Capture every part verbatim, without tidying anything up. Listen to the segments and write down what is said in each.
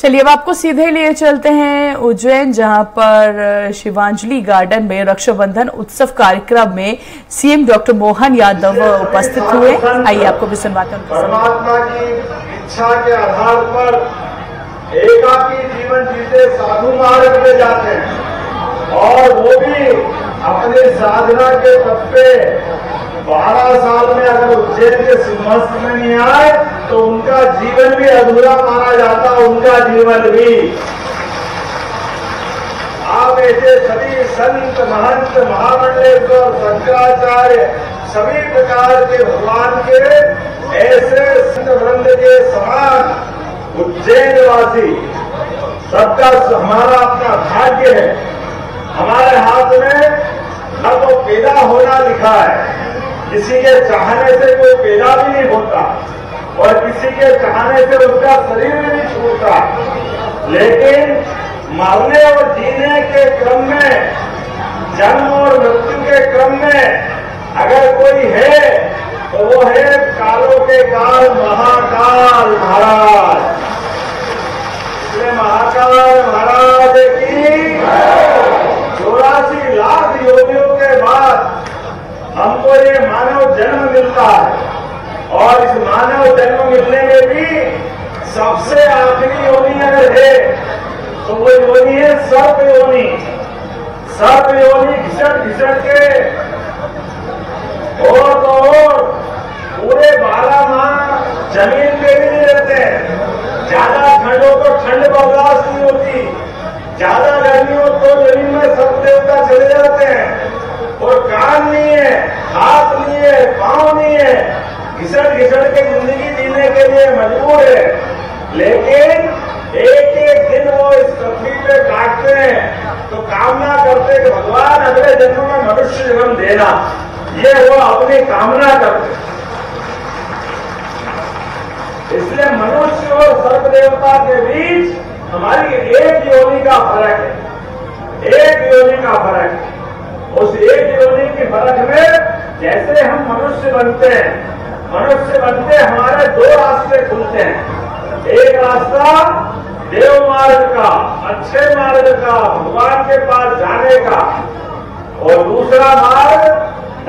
चलिए अब आपको सीधे लिए चलते हैं उज्जैन, जहां पर शिवांजली गार्डन में रक्षाबंधन उत्सव कार्यक्रम में सीएम डॉक्टर मोहन यादव उपस्थित हुए। आइए आपको भी सुनवाते हैं। परमात्मा की इच्छा के आधार पर एकाकी जीवन जीते साधु मार्ग में जाते हैं और वो भी अपने साधना के तब पे बारह साल में अगर उज्जैन के सिंहस्थ में नहीं आए तो उनका जीवन भी अधूरा माना जाता, उनका जीवन भी। आप ऐसे सभी संत महंत महामंडलेश्वर और शंकराचार्य सभी प्रकार के भगवान के ऐसे संत वृंद के समान उज्जैन वासी सबका हमारा अपना भाग्य है। हमारे हाथ में न तो पैदा होना लिखा है, किसी के चाहने से कोई पैदा भी नहीं होता और किसी के चाहने से उसका शरीर भी नहीं छूटता, लेकिन मरने और जीने के क्रम में, जन्म और मृत्यु के क्रम में अगर कोई है तो वो है कालों के काल महाकाल महाराज। इसलिए महाकाल महाराज की चौरासी लाख योगियों के बाद हमको ये मानव जन्म मिलता है और इस मानव जन्म मिलने में भी सबसे आखिरी योनि अगर है तो वो योनि है सर्प योनि। सर्प योनि घिसट घिसट के और तो और पूरे बारह माह जमीन पे भी नहीं रहते, ज्यादा ठंडों को ठंड बर्दाश्त नहीं होती, ज्यादा गर्मियों को जमीन में सब देवता चले जाते हैं और कान नहीं है, हाथ नहीं है, पांव नहीं है, घिसट घिसट के जिंदगी जीने के लिए मजबूर है। लेकिन एक एक दिन वो इस पृथ्वी पे काटते हैं तो कामना करते कि भगवान अगले जन्म में मनुष्य जन्म देना, ये वो अपनी कामना करते। इसलिए मनुष्य और सर्व देवता के बीच हमारी एक योनि का फर्क है, एक योनि का फर्क है। उस एक योनि के फर्क में जैसे हम मनुष्य बनते हैं, मनुष्य बनते हमारे दो रास्ते खुलते हैं। एक रास्ता देव मार्ग का, अच्छे मार्ग का, भगवान के पास जाने का, और दूसरा मार्ग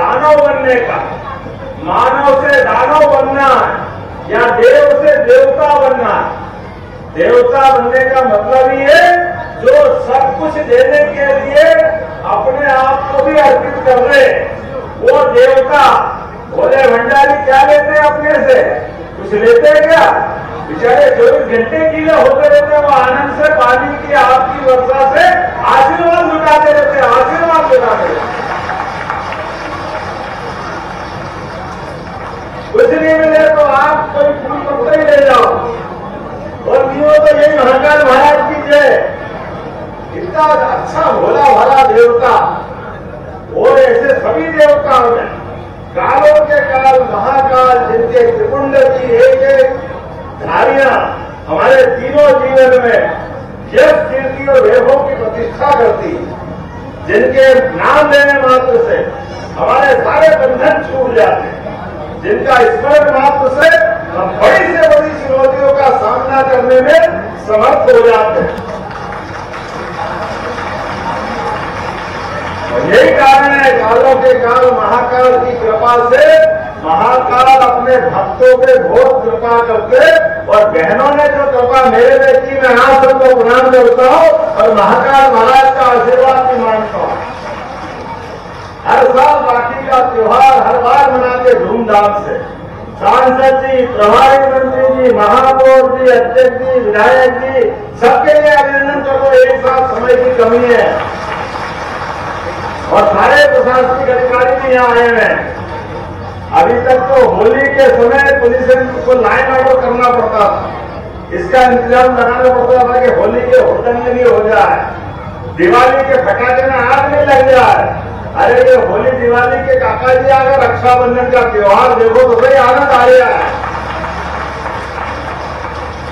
दानव बनने का। मानव से दानव बनना या देव से देवता बनना। देवता बनने का मतलब ये जो सब कुछ देने के लिए अपने आप को भी अर्पित कर रहे वो देवता। भोले भंडारी क्या लेते हैं अपने से? कुछ लेते हैं क्या? बेचारे चौबीस घंटे गीले होते रहते हैं, वो आनंद से पानी की आपकी वर्षा से आशीर्वाद जुटाते रहते हैं, आशीर्वाद जुटाते रहते, कुछ नहीं मिले तो आप कोई फूल पत्ता ही ले जाओ। और नहीं हो तो यही महाकाल महाराज की जय। इतना अच्छा भोला भला देवता और ऐसे सभी देवताओं में कालों के काल महाकाल जिनके त्रिपुंड की एक एक धारियां हमारे तीनों जीवन में यश कीर्ति और वैभव की प्रतिष्ठा करती, जिनके नाम लेने मात्र से हमारे सारे बंधन छूट जाते हैं, जिनका स्मरण मात्र से हम बड़ी से बड़ी चुनौतियों का सामना करने में समर्थ हो जाते हैं। यही कारण है कालों के काल महाकाल की कृपा से महाकाल अपने भक्तों पे बहुत कृपा करते और बहनों ने जो कृपा मेरे में की मैं आप सबको प्रणाम करता हूँ और महाकाल महाराज का आशीर्वाद भी मांगता हूँ। हर साल राखी का त्योहार हर बार मनाते धूमधाम से सांसद जी, प्रभारी मंत्री जी, महापौर जी, अध्यक्ष जी, विधायक जी, सबके लिए अभिनंदन करो। एक साथ समय की कमी है और सारे प्रशासनिक अधिकारी भी यहाँ आए हैं। अभी तक तो होली के समय पुलिस को लाइन आउट करना पड़ता था, इसका इंतजाम लगाना पड़ता था कि होली के होटंग नहीं हो जाए, दिवाली के फटाके में आग नहीं लग जाए। अरे ये होली दिवाली के काका जी अगर रक्षाबंधन का त्योहार देखो तो भाई आनंद आ गया है।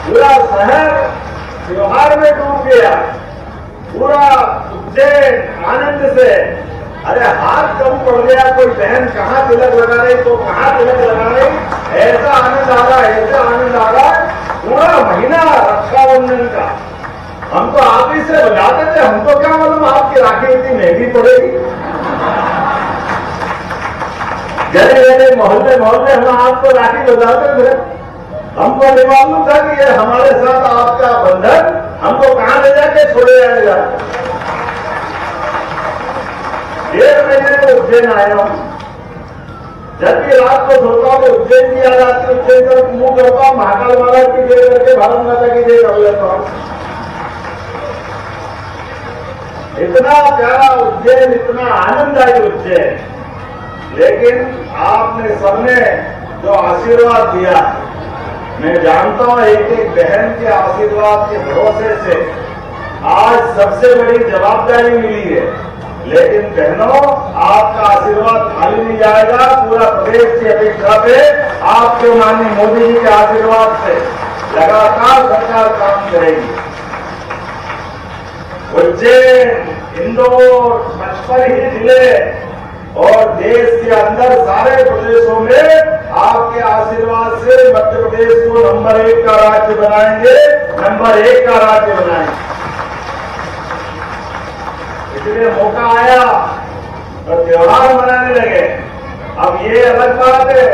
पूरा शहर त्योहार में डूब गया, पूरा उज्जैन आनंद से। अरे हाथ कम पड़ गया, कोई बहन कहाँ तिलक लगा रही तो कहाँ तिलक लगा रही, ऐसा आनंद आ रहा है, ऐसा आनंद आ रहा है। पूरा महीना रक्षाबंधन का हमको आप ही से बताते थे, हमको क्या मालूम आपकी राखी इतनी महंगी पड़ेगी। गली गली मोहल्ले मोहल्ले हम आपको राखी बताते थे, हमको नहीं मालूम था कि ये हमारे साथ आपका बंधन हमको कहां ले जाके छोड़े जाएगा। डेढ़ महीने को उज्जैन आया हूं, जब भी रात को सोता हूं उज्जैन की याद आती, उज्जैन का मुंह करता हूं, महाकाल महाराज की जय करके भारत माता की जय कर लेता हूं। इतना प्यारा उज्जैन, इतना आनंददायी उज्जैन। लेकिन आपने सबने जो आशीर्वाद दिया, मैं जानता हूं एक एक बहन के आशीर्वाद के भरोसे से आज सबसे बड़ी जवाबदारी मिली है। लेकिन बहनों, आपका आशीर्वाद खाली नहीं जाएगा, पूरा प्रदेश की अपेक्षा पे आपके माननीय मोदी जी के आशीर्वाद से लगातार सरकार काम करेगी। उज्जैन, इंदौर, पचपन ही जिले और देश के अंदर सारे प्रदेशों में आपके आशीर्वाद से मध्य प्रदेश को नंबर एक का राज्य बनाएंगे, नंबर एक का राज्य बनाएंगे। इसलिए मौका आया तो त्योहार मनाने लगे। अब ये अलग बात है,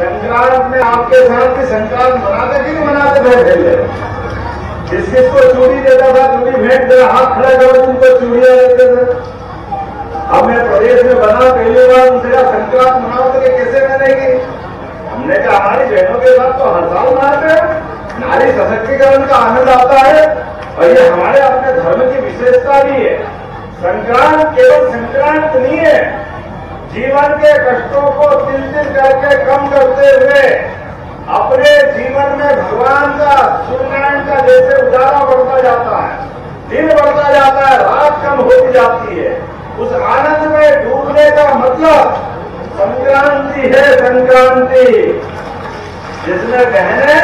संक्रांत में आपके साथ भी संक्रांत मनाते कि नहीं मनाते थे पहले? जिस जिसको चूड़ी देता था, चूड़ी भेंट दे, हाथ खड़ा करो, उनको चूड़िया देते थे। अब मैं प्रदेश में बना पहली बार, उनसे कहा संक्रांत मनाओ, तो कैसे मनेगी? हमने कहा हमारी बहनों के साथ तो हर साल मनाते हैं, नारी सशक्तिकरण का आनंद आता है और ये हमारे अपने धर्म की विशेषता भी है। संक्रांत केवल संक्रांत नहीं है, जीवन के कष्टों को तिल तिल करके कम करते हुए अपने जीवन में भगवान का, सूर्यनारायण का जैसे उजाला बढ़ता जाता है, दिन बढ़ता जाता है, रात कम होती जाती है, उस आनंद में डूबने का मतलब संक्रांति है। संक्रांति जिसमें बहने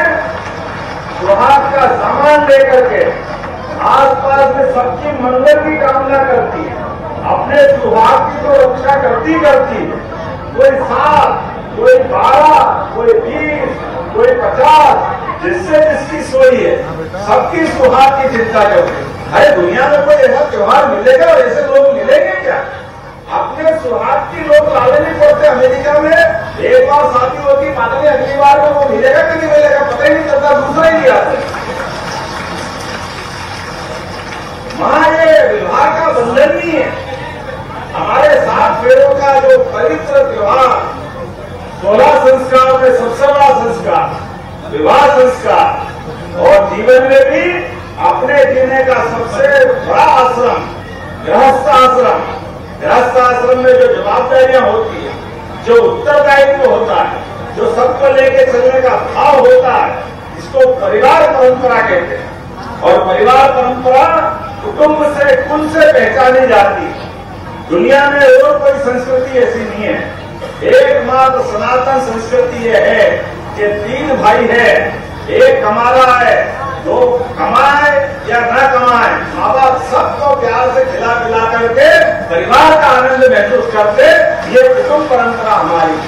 सुहाग का सामान लेकर के आसपास में सबकी मंगल की कामना करती है, अपने सुहाग की तो रक्षा करती करती है। कोई साथ, कोई बारह, कोई बीस, कोई पचास, जिससे जिसकी सोई है, सबकी सुहाग की चिंता करते। अरे दुनिया में कोई ऐसा त्योहार मिलेगा और ऐसे लोग मिलेंगे क्या? अपने सुहाग की लोग लाले नहीं पड़ते। अमेरिका में एक बार शादी होती, माता ने अगली बार में वो मिलेगा कि नहीं मिलेगा पता ही नहीं चलता, दूसरा ही नहीं आता। वहां ये विवाह का बंधन नहीं है। हमारे सात पेड़ों का जो पवित्र त्योहार, सोलह संस्कार में सबसे बड़ा संस्कार विवाह संस्कार, और जीवन में भी अपने जीने का सबसे बड़ा आश्रम गृहस्थ आश्रम। गृहस्थ आश्रम में जो जवाबदारियां होती है, जो उत्तरदायित्व होता है, जो सबको लेके चलने का भाव होता है, इसको परिवार परंपरा कहते हैं। और परिवार परंपरा कुटुंब से, कुल से पहचानी जाती है। दुनिया में और कोई संस्कृति ऐसी नहीं है। एकमात्र सनातन संस्कृति यह है कि तीन भाई है, एक कमाला है, दो कमाए या ना कमाए, माँ बाप सबको प्यार से खिला पिला करके परिवार का आनंद महसूस करते। ये कुटुंब परंपरा हमारी,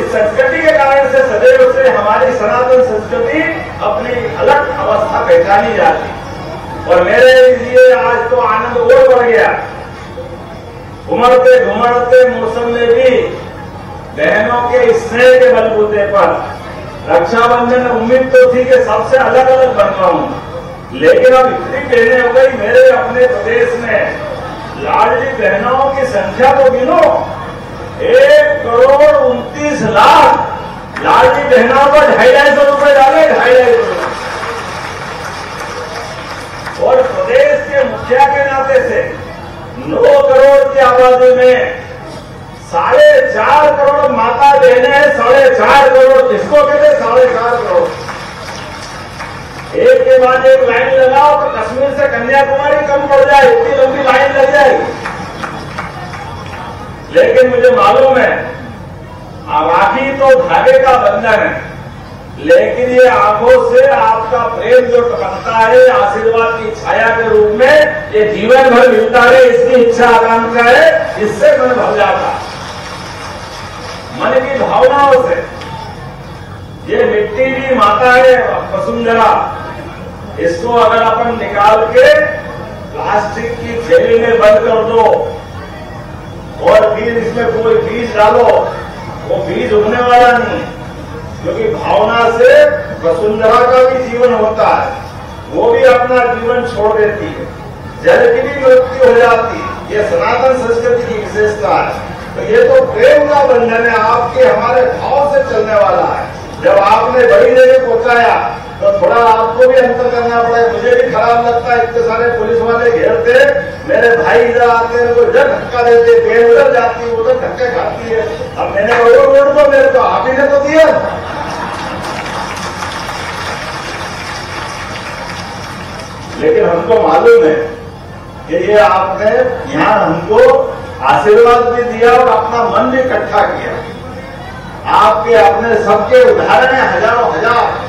इस संस्कृति के कारण से सदैव से हमारी सनातन संस्कृति अपनी अलग अवस्था पहचानी जाती है। और मेरे लिए आज तो आनंद और बढ़ गया। उमड़ते घुमड़ते मौसम में भी बहनों के स्नेह के बलबूते पर, रक्षाबंधन उम्मीद तो थी कि सबसे अलग अलग बन पाऊं, लेकिन अब इतनी बहने हो गई मेरे अपने प्रदेश में। लाडली बहनों की संख्या तो गिनो, एक करोड़ उनतीस लाख लाडली बहनों को ढाई ढाई सौ रुपए डाले, ढाई ढाई सौ। और प्रदेश के मुखिया के नाते से नौ करोड़ की आबादी में साढ़े चार करोड़ माता बहने हैं, साढ़े चार करोड़ किसको कहते? साढ़े चार करोड़। एक के बाद एक लाइन लगाओ तो कश्मीर से कन्याकुमारी कम पड़ जाए, इतनी लंबी लाइन लग जाएगी। लेकिन मुझे मालूम है राखी तो धागे का बंधन है, लेकिन ये आंखों से आपका प्रेम जो टपकता है आशीर्वाद की छाया के रूप में, ये जीवन भर मिलता है, इसकी इच्छा आकांक्षा है, इससे मन भर जाता है। मन की भावनाओं से ये मिट्टी भी माता है वसुंधरा, इसको अगर अपन निकाल के प्लास्टिक की थैली में बंद कर दो और फिर इसमें कोई बीज डालो, वो बीज उगने वाला नहीं है, क्योंकि भावना से वसुंधरा का भी जीवन होता है, वो भी अपना जीवन छोड़ देती है, जल की भी मृत्यु हो जाती है। ये सनातन संस्कृति की विशेषता है। तो ये तो प्रेम का बंधन है, आपके हमारे भाव से चलने वाला है। जब आपने बड़ी जगह पहुंचाया तो थोड़ा आपको भी अंतर करना पड़ा। मुझे भी खराब लगता है, इतने सारे पुलिस वाले घेरते, मेरे भाई इधर आते हैं, मेरे को इधर धक्का देते, बेल उधर जाती है, उधर धक्के खाती है। अब मैंने बोलो रोड तो मेरे को आप ही ने तो दिया। लेकिन हमको मालूम है कि ये आपने यहाँ हमको आशीर्वाद भी दिया और अपना मन भी इकट्ठा किया। आपके अपने सबके उदाहरण है हजारों हजार।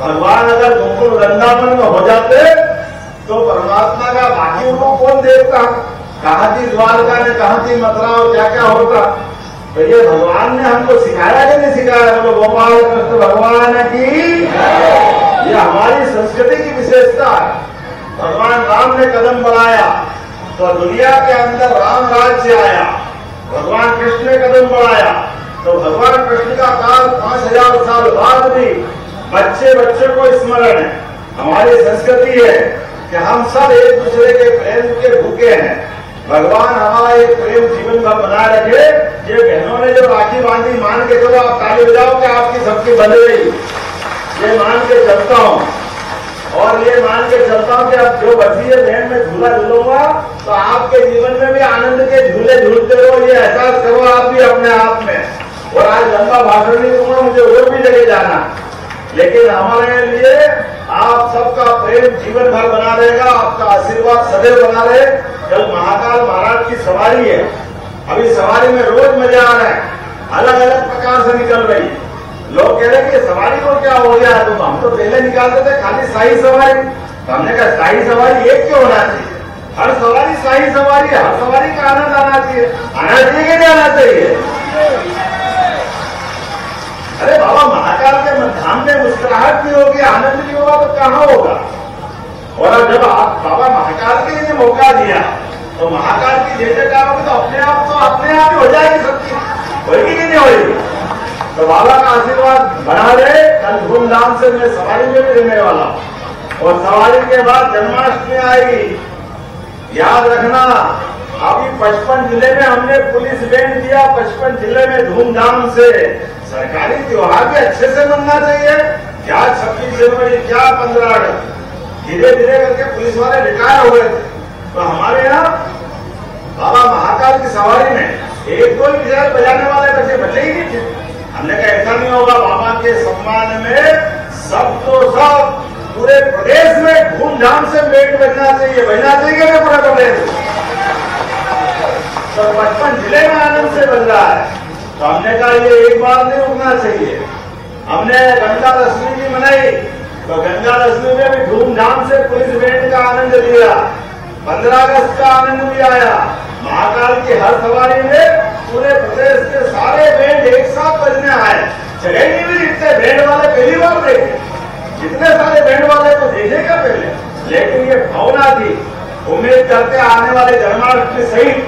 भगवान अगर गोकुल वृंदावन में हो जाते तो परमात्मा का बाकी उनको कौन देखता, कहां थी द्वारका ने, कहां थी मथुरा और क्या क्या होता। तो ये भगवान ने हमको सिखाया कि नहीं सिखाया। बोलो गोपाल कृष्ण भगवान की। ये हमारी संस्कृति की विशेषता है। भगवान राम ने कदम बढ़ाया तो दुनिया के अंदर राम राज्य आया, भगवान कृष्ण ने कदम बढ़ाया तो भगवान कृष्ण का काल पांच हजार साल बाद भी बच्चे बच्चे को स्मरण है। हमारी संस्कृति है कि हम सब एक दूसरे के प्रेम के भूखे हैं। भगवान हमारा एक प्रेम जीवन भर बना रखे। ये बहनों ने जो राखी बांधी, मान के चलो आप ताली बजाओ कि आपकी सबकी बन रही, ये मान के चलता हूँ। और ये मान के चलता हूँ कि अब जो बची है बहन में झूला झूलूंगा तो आपके जीवन में भी आनंद के झूले झूलते रहो, ये एहसास करो आप भी अपने आप में। और आज लंबा भाषण नहीं दूंगा, मुझे और भी जगह जाना, लेकिन हमारे लिए आप सबका प्रेम जीवन भर बना रहेगा, आपका आशीर्वाद सदैव बना रहे। कल महाकाल महाराज की सवारी है, अभी सवारी में रोज मजा आ रहा है, अलग अलग प्रकार से निकल रही है। लोग कह रहे हैं कि सवारी को क्या हो गया, तो हम तो पहले निकालते थे खाली शाही सवारी, तो हमने कहा शाही सवारी एक क्यों होना चाहिए, हर सवारी शाही सवारी, हर सवारी का आनंद आना चाहिए, आना चाहिए कि नहीं आना चाहिए। अरे बाबा महाकाल के धाम में मुस्कुराहट भी होगी, आनंद भी होगा तो कहाँ होगा। और जब आप बाबा महाकाल के लिए मौका दिया तो महाकाल की जय जयकार होगी तो अपने आप तो अपने आप ही हो जाएगी, सबकी होगी कि नहीं होगी। तो बाबा का आशीर्वाद बना रहे। कल धूमधाम से मैं सवारी में भी लेने वाला हूँ और सवारी के बाद जन्माष्टमी आएगी। याद रखना अभी पचपन जिले में हमने पुलिस बैंड दिया, पचपन जिले में धूमधाम से। सरकारी त्योहार भी अच्छे से मनना चाहिए। क्या छब्बीस जनवरी, क्या पंद्रह अगस्त, धीरे धीरे करके पुलिस वाले रिटायर हो गए। तो हमारे यहाँ बाबा महाकाल की सवारी में एक दो गिटार बजाने वाले बच्चे बचे ही नहीं थे। हमने कहा ऐसा नहीं होगा, बाबा के सम्मान में सब तो सब पूरे प्रदेश में धूमधाम से बैंड बजना चाहिए, बजना चाहिए पूरा प्रदेश। तो पचपन जिले में आनंद से बन रहा है। तो हमने कहा ये एक बार नहीं रुकना चाहिए। हमने गंगा दशमी भी मनाई तो गंगा दशमी में भी धूमधाम से पुलिस बैंड का आनंद लिया, पंद्रह अगस्त का आनंद भी आया। महाकाल की हर सवारी में पूरे प्रदेश के सारे बैंड एक साथ बजने आए। जगह नहीं मिली इतने बैंड वाले, पहली बार देखे, जितने सारे बैंड वाले को देखेगा पहले। लेकिन ये भावना थी। उम्मीद करते आने वाले जन्माष्टमी सहित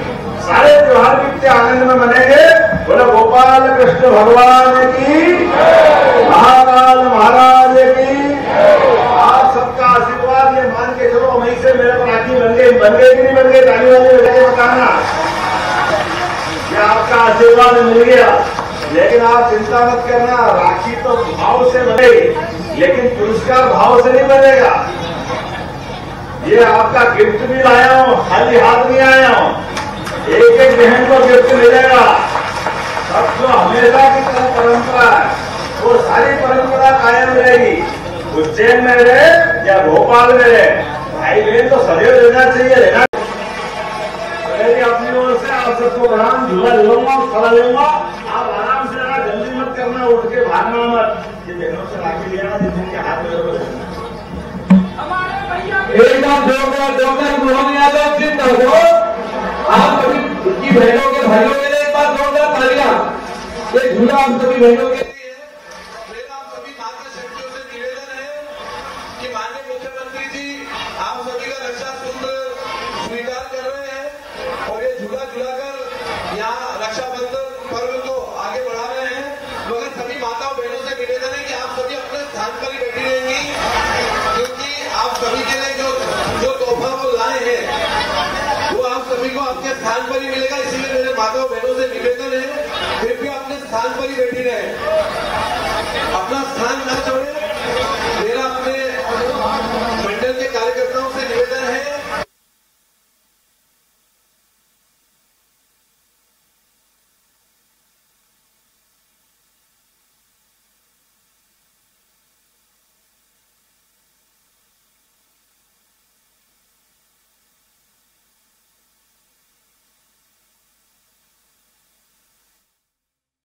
सारे त्योहार कितने आनंद में मनेंगे। बोलो गोपाल कृष्ण भगवान की, महाकाल महाराज की। आप सबका आशीर्वाद ये मान के चलो, वहीं से मेरे राखी बन गई, बन गई कि नहीं बन गई, राखी वाले बजे बताना कि आपका आशीर्वाद मिल गया। लेकिन आप चिंता मत करना, राखी तो भाव से बनेगी, लेकिन पुरस्कार भाव से नहीं बनेगा। ये आपका गिफ्ट भी लाया हूँ, खाली हाथ नहीं आया हूँ। एक एक बहन को गिफ्ट मिलेगा। सब जो हमेशा की तरह परंपरा है वो सारी परंपरा कायम रहेगी। उज्जैन में रहे या भोपाल में रहे, भाई बहन तो सदैव रहना चाहिए, रहना। अपनी ओर से आप सबको प्रणाम। झूला झूलूंगा, फला लूंगा, आप आराम से रहना, जल्दी मत करना, उठ के भागना मत। ये बहनों से राखी लेना, जिनके हाथ में एकदम जोरदार जोरदार मोहन यादव जिंदाबाद हो। आप सभी उनकी बहनों के भाइयों के लिए एक बार जोरदार तालियां। ये झूला हम सभी बहनों के लिए। दिलाकर यहाँ रक्षाबंधन पर्व को आगे बढ़ा रहे हैं। मगर सभी माताओं बहनों से निवेदन है कि आप सभी अपने स्थान पर ही बैठी रहेंगी, क्योंकि आप सभी के लिए जो जो तोहफा वो लाए हैं वो आप सभी को आपके स्थान पर ही मिलेगा। इसीलिए मेरे माताओं बहनों से निवेदन है फिर भी अपने स्थान पर ही बैठी रहे।